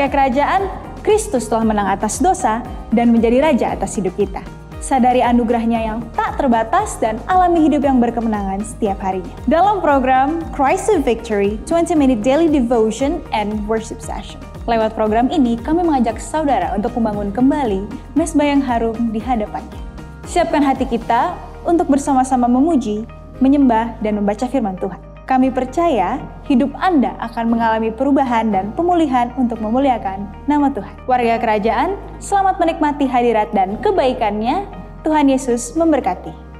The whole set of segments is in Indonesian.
Sebagai kerajaan, Kristus telah menang atas dosa dan menjadi raja atas hidup kita. Sadari anugerahnya yang tak terbatas dan alami hidup yang berkemenangan setiap harinya. Dalam program Christ of Victory 20-Minute Daily Devotion and Worship Session. Lewat program ini, kami mengajak saudara untuk membangun kembali mesbah yang harum di hadapannya. Siapkan hati kita untuk bersama-sama memuji, menyembah, dan membaca firman Tuhan. Kami percaya hidup Anda akan mengalami perubahan dan pemulihan untuk memuliakan nama Tuhan. Warga kerajaan, selamat menikmati hadirat dan kebaikannya. Tuhan Yesus memberkati.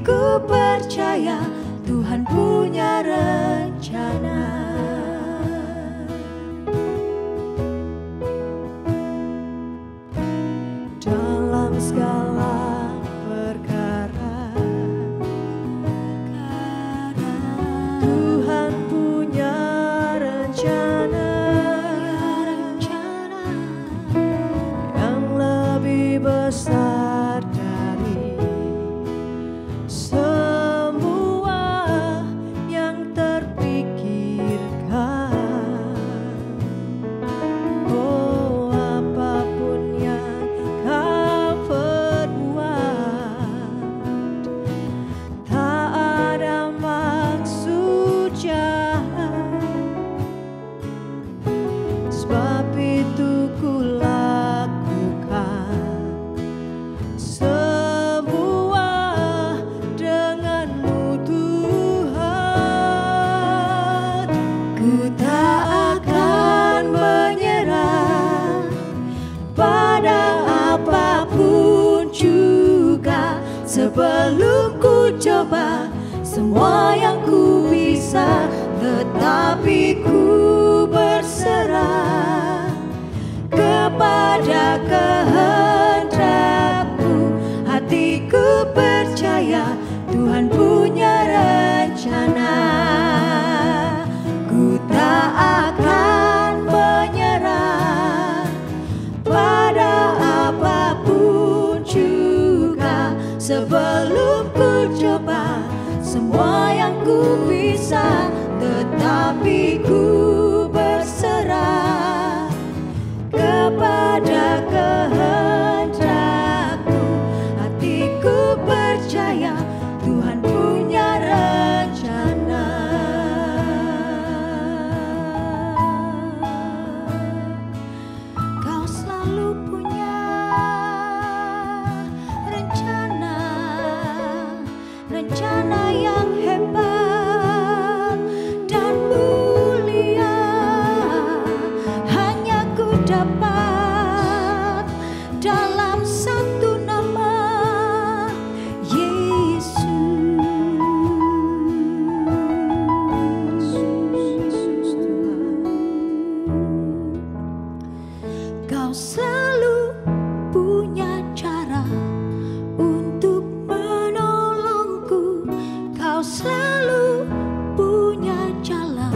Ku percaya Tuhan punya rencana. Dalam segala perkara Tuhan punya rencana yang lebih besar. Sebelum ku coba semua yang ku bisa, tetapi ku berserah kepada kehendak-Mu. Hatiku percaya Tuhan punya rencana. Ku tak akan menyerah pada apapun juga. Sebelum ku coba semua yang ku bisa, tetapi ku berserah kepada kehendak-Mu. Hatiku percaya Tuhan punya rencana. Kau selalu punya rencana yang hebat dan mulia, hanya ku dapat dalam satu nama, Yesus. Kau selalu punya cara untuk menolongku. Kau selalu punya jalan.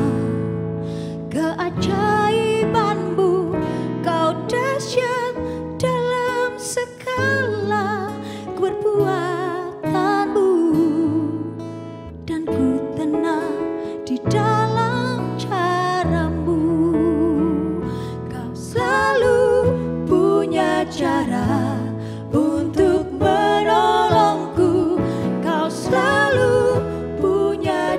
Keajaibanmu, Kau dahsyat dalam segala perbuatanmu. Dan ku tenang di dalam caramu. Kau selalu punya cara untuk menolongku. Kau selalu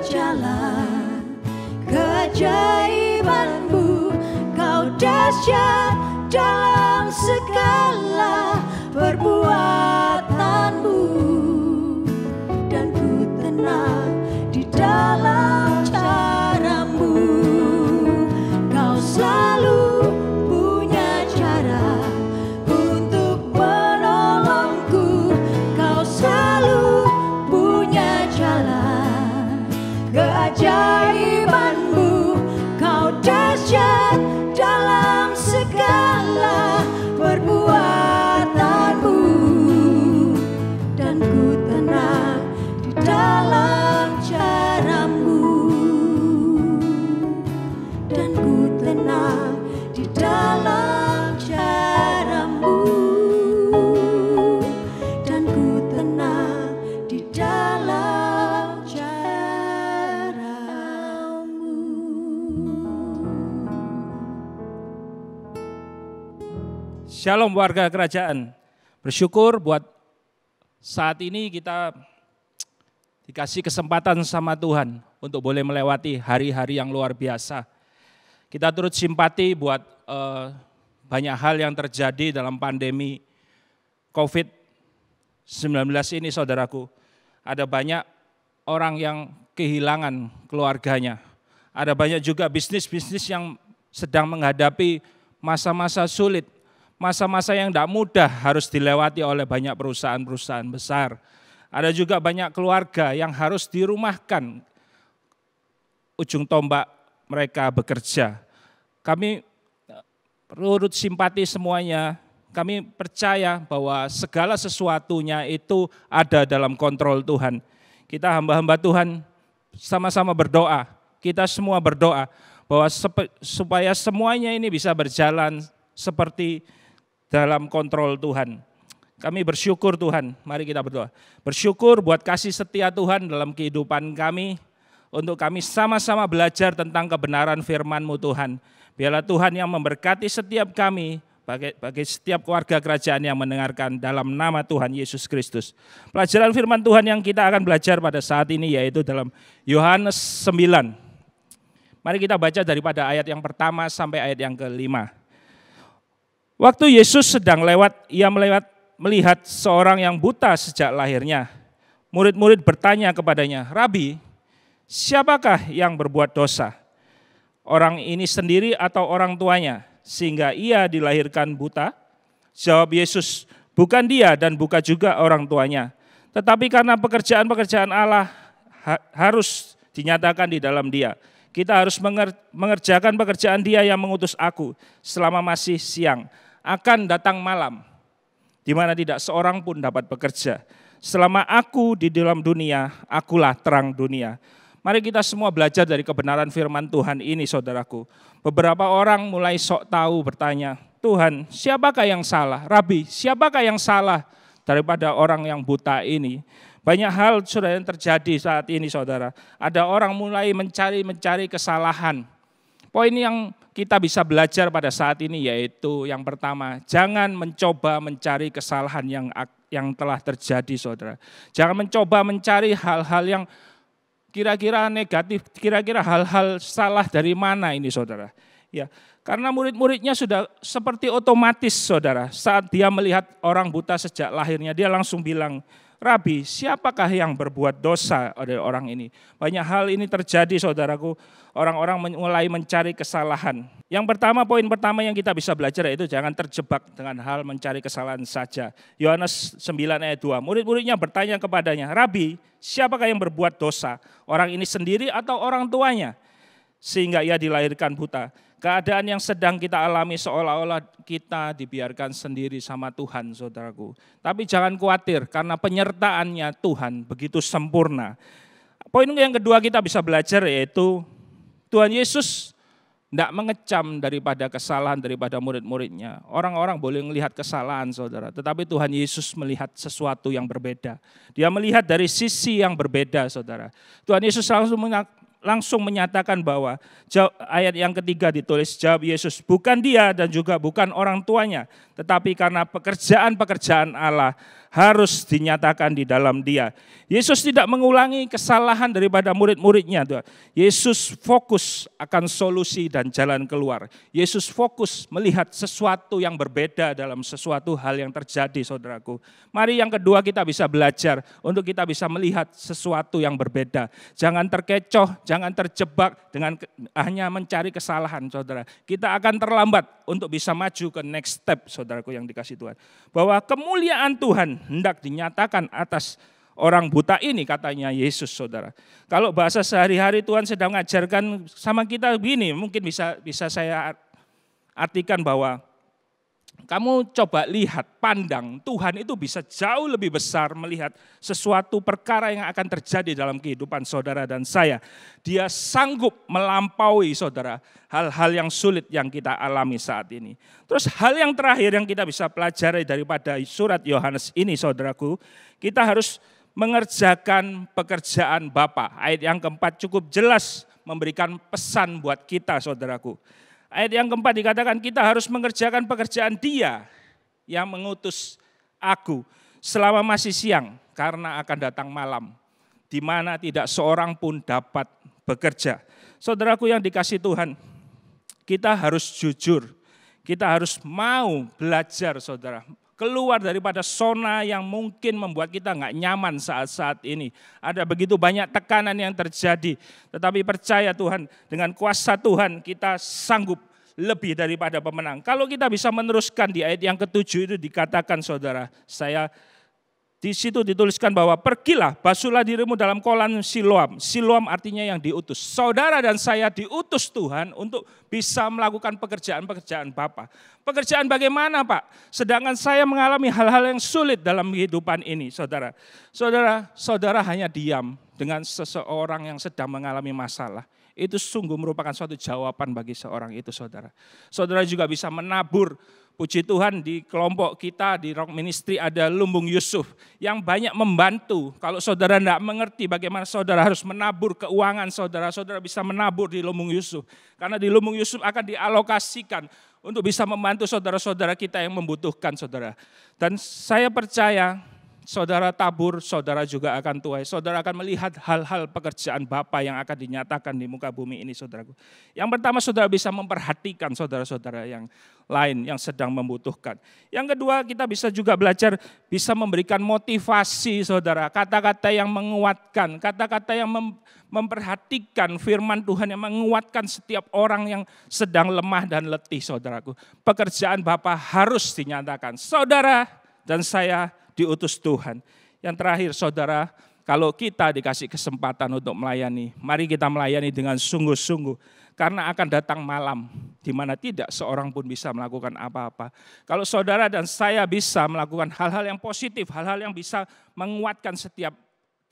punya jalan. Keajaibanmu, Kau dahsyat dalam segala perbuatanmu. Dan ku tenang di dalam caramu. Kau selalu punya cara untuk menolongku. Kau selalu punya jalan. Keajaibanmu, Kau dahsyat dalam segala perbuatanmu. Dan ku tenang di dalam caramu. Dan ku tenang di dalam caramu. Dan ku tenang di dalam caramu. Shalom warga kerajaan. Bersyukur buat saat ini kita dikasih kesempatan sama Tuhan untuk boleh melewati hari-hari yang luar biasa. Kita turut simpati buat banyak hal yang terjadi dalam pandemi COVID-19 ini, saudaraku. Ada banyak orang yang kehilangan keluarganya. Ada banyak juga bisnis-bisnis yang sedang menghadapi masa-masa sulit. Masa-masa yang tidak mudah harus dilewati oleh banyak perusahaan-perusahaan besar. Ada juga banyak keluarga yang harus dirumahkan. Ujung tombak mereka bekerja. Kami turut simpati semuanya. Kami percaya bahwa segala sesuatunya itu ada dalam kontrol Tuhan. Kita hamba-hamba Tuhan sama-sama berdoa. Kita semua berdoa bahwa supaya semuanya ini bisa berjalan seperti dalam kontrol Tuhan. Kami bersyukur Tuhan, mari kita berdoa. Bersyukur buat kasih setia Tuhan dalam kehidupan kami, untuk kami sama-sama belajar tentang kebenaran firman-Mu Tuhan. Biarlah Tuhan yang memberkati setiap kami, bagi setiap keluarga kerajaan yang mendengarkan, dalam nama Tuhan Yesus Kristus. Pelajaran firman Tuhan yang kita akan belajar pada saat ini yaitu dalam Yohanes 9. Mari kita baca daripada ayat yang pertama sampai ayat yang kelima. Waktu Yesus sedang lewat, ia melihat seorang yang buta sejak lahirnya. Murid-murid bertanya kepadanya, "Rabi, siapakah yang berbuat dosa? Orang ini sendiri atau orang tuanya, sehingga ia dilahirkan buta?" Jawab Yesus, "Bukan dia dan bukan juga orang tuanya, tetapi karena pekerjaan-pekerjaan Allah harus dinyatakan di dalam dia. Kita harus mengerjakan pekerjaan Dia yang mengutus Aku. Selama masih siang, akan datang malam, di mana tidak seorang pun dapat bekerja. Selama Aku di dalam dunia, Akulah terang dunia." Mari kita semua belajar dari kebenaran firman Tuhan ini, saudaraku. Beberapa orang mulai sok tahu bertanya, "Tuhan, siapakah yang salah? Rabi, siapakah yang salah daripada orang yang buta ini?" Banyak hal sudah yang terjadi saat ini, saudara. Ada orang mulai mencari kesalahan. Poin yang kita bisa belajar pada saat ini yaitu yang pertama, jangan mencoba mencari kesalahan yang telah terjadi, saudara. Jangan mencoba mencari hal-hal yang kira-kira negatif, kira-kira hal-hal salah dari mana ini, saudara. Ya, karena murid-muridnya sudah seperti otomatis, saudara. Saat dia melihat orang buta sejak lahirnya, dia langsung bilang, "Rabi, siapakah yang berbuat dosa oleh orang ini?" Banyak hal ini terjadi, saudaraku. Orang-orang mulai mencari kesalahan. Yang pertama, poin pertama yang kita bisa belajar yaitu jangan terjebak dengan hal mencari kesalahan saja. Yohanes 9 ayat 2, murid-muridnya bertanya kepadanya, "Rabi, siapakah yang berbuat dosa? Orang ini sendiri atau orang tuanya? Sehingga ia dilahirkan buta." Keadaan yang sedang kita alami seolah-olah kita dibiarkan sendiri sama Tuhan, saudaraku. Tapi jangan khawatir karena penyertaannya Tuhan begitu sempurna. Poin yang kedua kita bisa belajar yaitu Tuhan Yesus tidak mengecam daripada kesalahan daripada murid-muridnya. Orang-orang boleh melihat kesalahan, saudara. Tetapi Tuhan Yesus melihat sesuatu yang berbeda. Dia melihat dari sisi yang berbeda, saudara. Tuhan Yesus langsung menyatakan bahwa ayat yang ketiga ditulis, jawab Yesus, bukan dia dan juga bukan orang tuanya, tetapi karena pekerjaan-pekerjaan Allah harus dinyatakan di dalam dia. Yesus tidak mengulangi kesalahan daripada murid-muridnya. Yesus fokus akan solusi dan jalan keluar. Yesus fokus melihat sesuatu yang berbeda dalam sesuatu hal yang terjadi, saudaraku. Mari yang kedua kita bisa belajar untuk kita bisa melihat sesuatu yang berbeda. Jangan terkecoh, jangan terjebak dengan hanya mencari kesalahan, saudara. Kita akan terlambat untuk bisa maju ke next step, saudaraku yang dikasih Tuhan. Bahwa kemuliaan Tuhan hendak dinyatakan atas orang buta ini, katanya Yesus, saudara. Kalau bahasa sehari-hari Tuhan sedang mengajarkan sama kita begini, mungkin bisa saya artikan bahwa kamu coba lihat, pandang, Tuhan itu bisa jauh lebih besar melihat sesuatu perkara yang akan terjadi dalam kehidupan saudara dan saya. Dia sanggup melampaui, saudara, hal-hal yang sulit yang kita alami saat ini. Terus hal yang terakhir yang kita bisa pelajari daripada surat Yohanes ini, saudaraku, kita harus mengerjakan pekerjaan Bapa. Ayat yang keempat cukup jelas memberikan pesan buat kita, saudaraku. Ayat yang keempat dikatakan kita harus mengerjakan pekerjaan Dia yang mengutus aku selama masih siang karena akan datang malam di mana tidak seorang pun dapat bekerja. Saudaraku yang dikasih Tuhan, kita harus jujur, kita harus mau belajar, saudara. Keluar daripada zona yang mungkin membuat kita nggak nyaman saat-saat ini. Ada begitu banyak tekanan yang terjadi. Tetapi percaya Tuhan, dengan kuasa Tuhan kita sanggup lebih daripada pemenang. Kalau kita bisa meneruskan di ayat yang ke-7 itu dikatakan, saudara, di situ dituliskan bahwa pergilah, basuhlah dirimu dalam kolam Siloam. Siloam artinya yang diutus. Saudara dan saya diutus Tuhan untuk bisa melakukan pekerjaan-pekerjaan Bapa. Pekerjaan bagaimana, Pak? Sedangkan saya mengalami hal-hal yang sulit dalam kehidupan ini, saudara. Saudara hanya diam dengan seseorang yang sedang mengalami masalah. Itu sungguh merupakan suatu jawaban bagi seorang itu, saudara. Saudara juga bisa menabur. Puji Tuhan di kelompok kita di Rock Ministry ada Lumbung Yusuf yang banyak membantu. Kalau saudara tidak mengerti bagaimana saudara harus menabur keuangan saudara, saudara bisa menabur di Lumbung Yusuf. Karena di Lumbung Yusuf akan dialokasikan untuk bisa membantu saudara-saudara kita yang membutuhkan, saudara. Dan saya percaya saudara tabur, saudara juga akan tuai. Saudara akan melihat hal-hal pekerjaan Bapa yang akan dinyatakan di muka bumi ini, saudaraku. Yang pertama, saudara bisa memperhatikan saudara-saudara yang lain yang sedang membutuhkan. Yang kedua, kita bisa juga belajar bisa memberikan motivasi, saudara. Kata-kata yang menguatkan, kata-kata yang memperhatikan firman Tuhan yang menguatkan setiap orang yang sedang lemah dan letih, saudaraku. Pekerjaan Bapa harus dinyatakan. Saudara dan saya diutus Tuhan. Yang terakhir, saudara, kalau kita dikasih kesempatan untuk melayani, mari kita melayani dengan sungguh-sungguh. Karena akan datang malam di mana tidak seorang pun bisa melakukan apa-apa. Kalau saudara dan saya bisa melakukan hal-hal yang positif, hal-hal yang bisa menguatkan setiap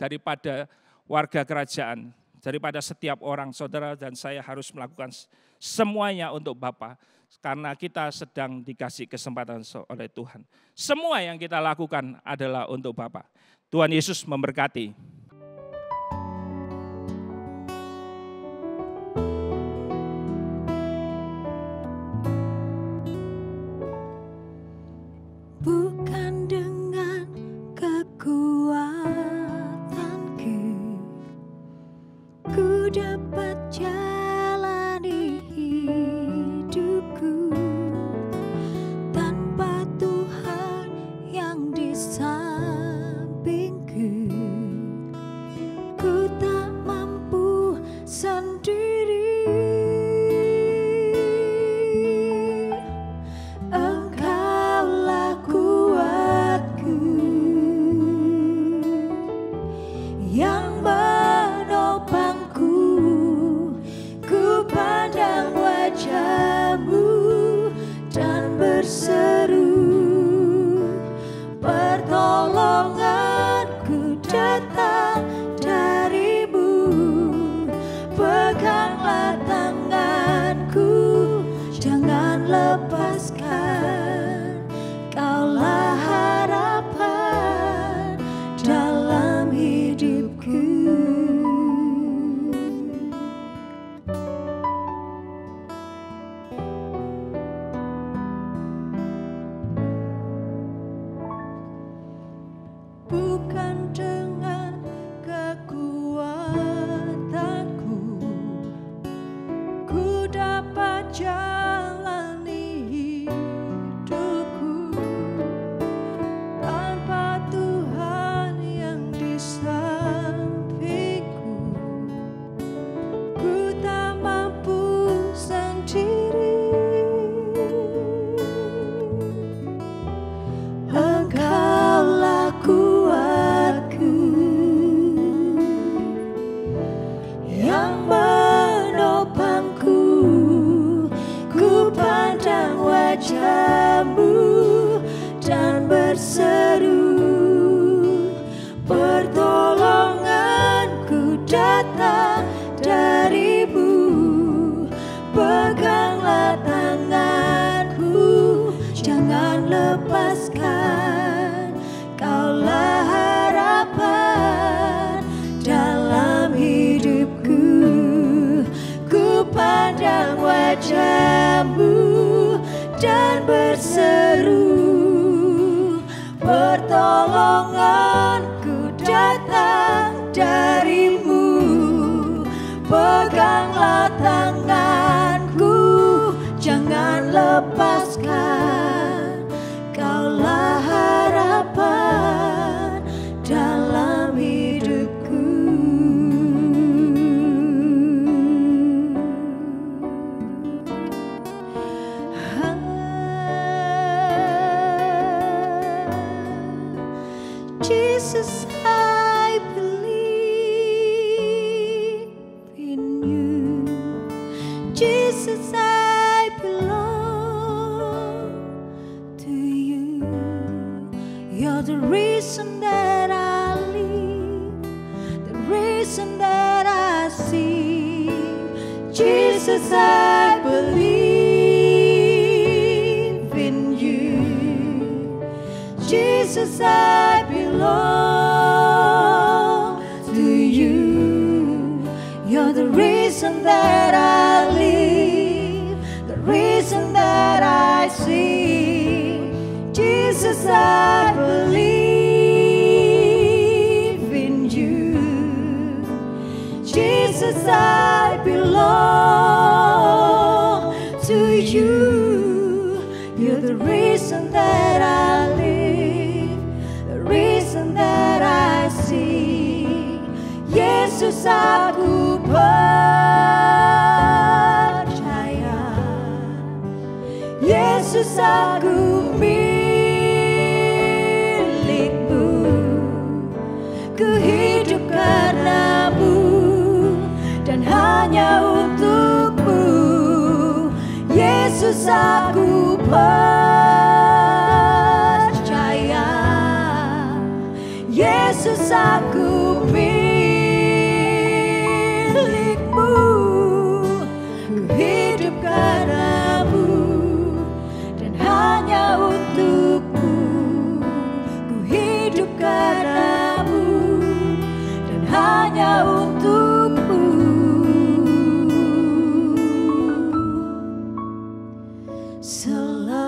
daripada warga kerajaan, daripada setiap orang, saudara dan saya harus melakukan semuanya untuk Bapa. Karena kita sedang dikasih kesempatan oleh Tuhan. Semua yang kita lakukan adalah untuk Bapa. Tuhan Yesus memberkati. Bukan dengan kekuatanku, ku dapat jalani hidupku tanpa Tuhan yang di sampingku. lepaskan, Kaulah harapan dalam hidupku. Bukan dengan kekuatanku ku dapat jalani hidupku, tanpa Tuhan yang di sampingku ku tak mampu sendiri. Engkaulah kuatku yang menopangku, ku pandang wajah-Mu dan berseru, pertolonganku datang dari-Mu, peganglah tanganku, jangan lepaskan, Kaulah harapan dalam hidupku, ku pandang wajah-Mu dan berseru, pertolonganku datang dari-Mu, peganglah tanganku, jangan lepaskan, Kaulah harapan dalam hidupku. Jesus, I believe in you. Jesus, I belong to you. You're the reason that I live, the reason that I see. Jesus, I believe in you. Jesus, I belong to you. You're the reason that I live, the reason that I see. Jesus, I believe in you. Jesus, I belong to you. You're the reason that I live, that I see. Yesus, aku percaya, Yesus, aku milikmu, ku hidup karena-Mu dan hanya untuk-Mu. Yesus, aku Yesus, aku milikmu, ku hidup karena-Mu dan hanya untuk-Mu, ku hidup karena-Mu dan hanya untuk-Mu. Selalu